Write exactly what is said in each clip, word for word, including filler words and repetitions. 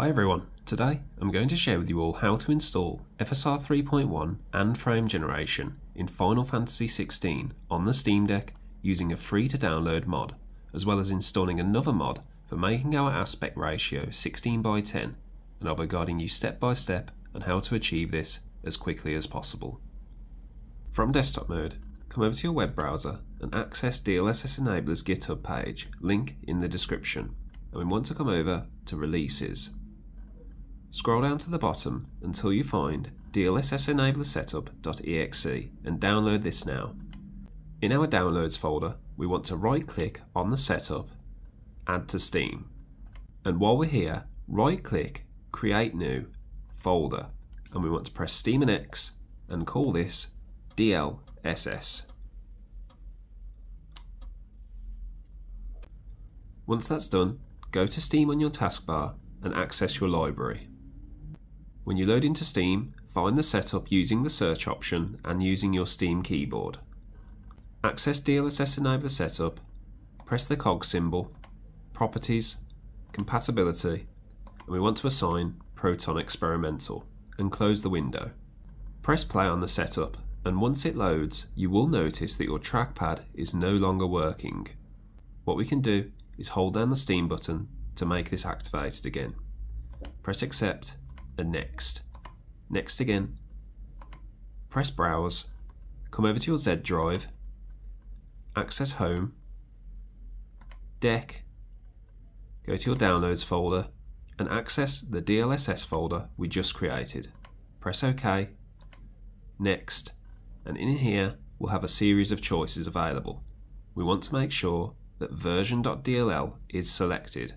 Hi everyone, today I'm going to share with you all how to install F S R three point one and frame generation in Final Fantasy sixteen on the Steam Deck using a free to download mod, as well as installing another mod for making our aspect ratio sixteen by ten, and I'll be guiding you step by step on how to achieve this as quickly as possible. From desktop mode, come over to your web browser and access D L S S Enabler's GitHub page, link in the description, and we want to come over to Releases. Scroll down to the bottom until you find D L S S enabler setup dot E X E and download this now. In our Downloads folder, we want to right-click on the setup, Add to Steam. And while we're here, right-click, Create New, Folder, and we want to press Steam and X and call this D L S S. Once that's done, go to Steam on your taskbar and access your library. When you load into Steam, find the setup using the search option and using your Steam keyboard. Access D L S S Enabler Setup, press the cog symbol, Properties, Compatibility, and we want to assign Proton Experimental, and close the window. Press play on the setup, and once it loads, you will notice that your trackpad is no longer working. What we can do is hold down the Steam button to make this activated again. Press Accept, and Next. Next again. Press Browse. Come over to your Z drive. Access Home. Deck. Go to your Downloads folder and access the D L S S folder we just created. Press OK. Next. And in here we'll have a series of choices available. We want to make sure that version dot D L L is selected,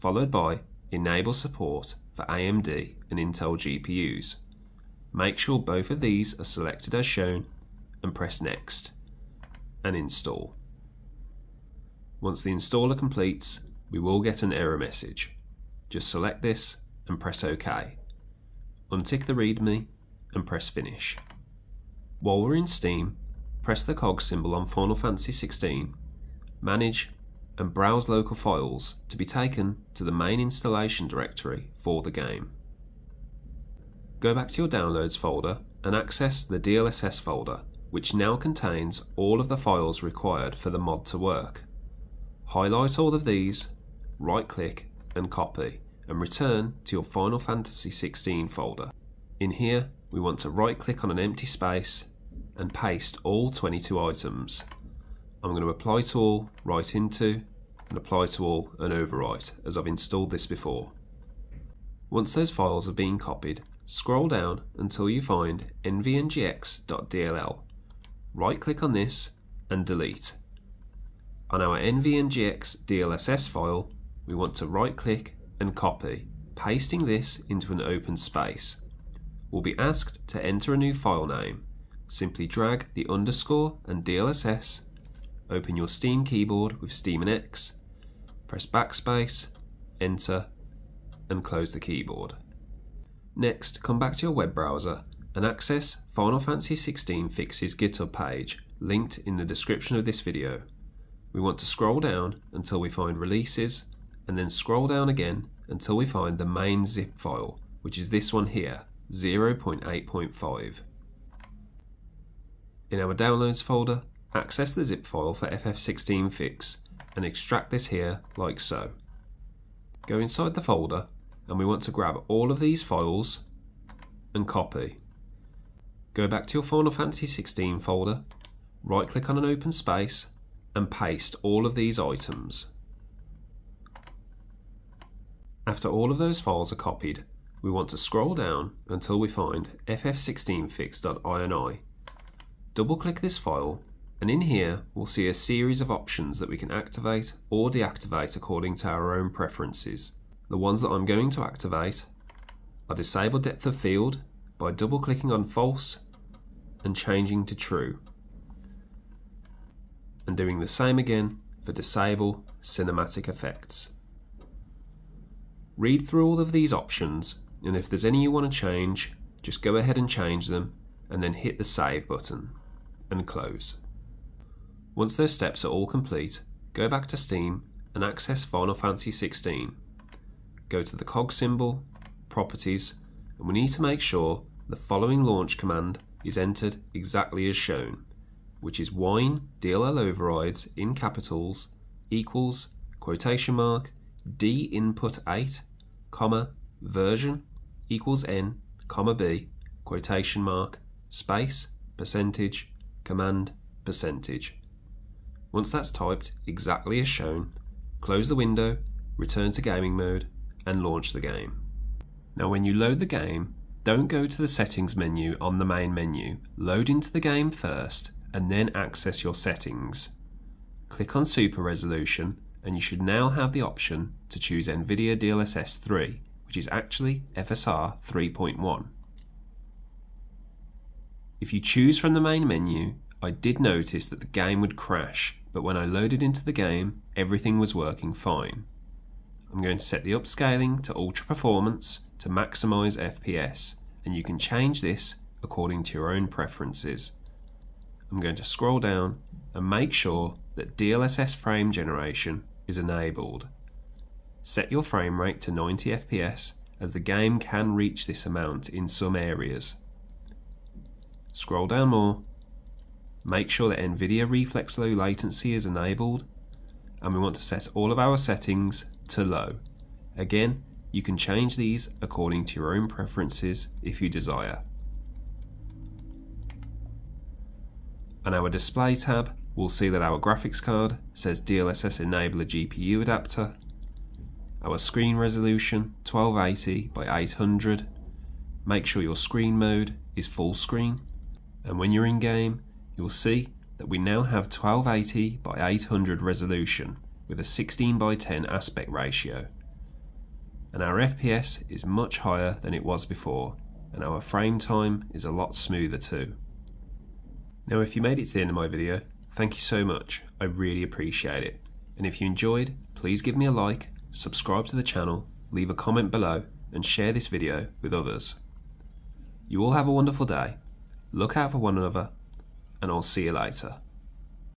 followed by Enable Support for A M D and Intel G P Us. Make sure both of these are selected as shown and press Next and Install. Once the installer completes, we will get an error message. Just select this and press OK. Untick the README and press Finish. While we're in Steam, press the cog symbol on Final Fantasy sixteen, Manage and browse local files to be taken to the main installation directory for the game. Go back to your Downloads folder and access the D L S S folder, which now contains all of the files required for the mod to work. Highlight all of these, right-click and copy, and return to your Final Fantasy sixteen folder. In here, we want to right-click on an empty space and paste all twenty-two items. I'm going to apply to all, right into, and apply to all and overwrite, as I've installed this before. Once those files have been copied, scroll down until you find N V N G X dot D L L. Right click on this and delete. On our N V N G X dot D L S S file, we want to right click and copy, pasting this into an open space. We'll be asked to enter a new file name. Simply drag the underscore and D L S S. Open your Steam keyboard with Steam and X, press backspace, enter, and close the keyboard. Next, come back to your web browser and access Final Fantasy sixteen Fixes GitHub page, linked in the description of this video. We want to scroll down until we find Releases, and then scroll down again until we find the main zip file, which is this one here, zero point eight point five. In our Downloads folder, access the zip file for F F sixteen fix and extract this here like so. Go inside the folder and we want to grab all of these files and copy. Go back to your Final Fantasy sixteen folder, right click on an open space and paste all of these items. After all of those files are copied, we want to scroll down until we find F F sixteen fix dot I N I. Double click this file, and in here we'll see a series of options that we can activate or deactivate according to our own preferences. The ones that I'm going to activate are disable depth of field by double clicking on false and changing to true. And doing the same again for disable cinematic effects. Read through all of these options, and if there's any you want to change, just go ahead and change them and then hit the save button and close. Once those steps are all complete, go back to Steam and access Final Fantasy sixteen. go to the cog symbol, properties, and we need to make sure the following launch command is entered exactly as shown, which is wine D L L overrides in capitals equals quotation mark dinput eight comma version equals n comma b quotation mark space percentage command percentage. Once that's typed exactly as shown, close the window, return to gaming mode and launch the game. Now when you load the game, don't go to the settings menu on the main menu. Load into the game first and then access your settings. Click on Super Resolution and you should now have the option to choose NVIDIA D L S S three, which is actually F S R three point one. If you choose from the main menu, I did notice that the game would crash, but when I loaded into the game, everything was working fine. I'm going to set the upscaling to ultra performance to maximize F P S, and you can change this according to your own preferences. I'm going to scroll down and make sure that D L S S frame generation is enabled. Set your frame rate to ninety F P S, as the game can reach this amount in some areas. Scroll down more, make sure that NVIDIA Reflex Low Latency is enabled, and we want to set all of our settings to low. Again, you can change these according to your own preferences if you desire. And our display tab will see that our graphics card says D L S S Enabler G P U adapter, our screen resolution twelve eighty by eight hundred, make sure your screen mode is full screen, and when you're in game you'll see that we now have twelve eighty by eight hundred resolution with a sixteen by ten aspect ratio, and our F P S is much higher than it was before, and our frame time is a lot smoother too. Now if you made it to the end of my video, thank you so much, I really appreciate it, and if you enjoyed, please give me a like, subscribe to the channel, leave a comment below and share this video with others. You all have a wonderful day, look out for one another, and I'll see you later.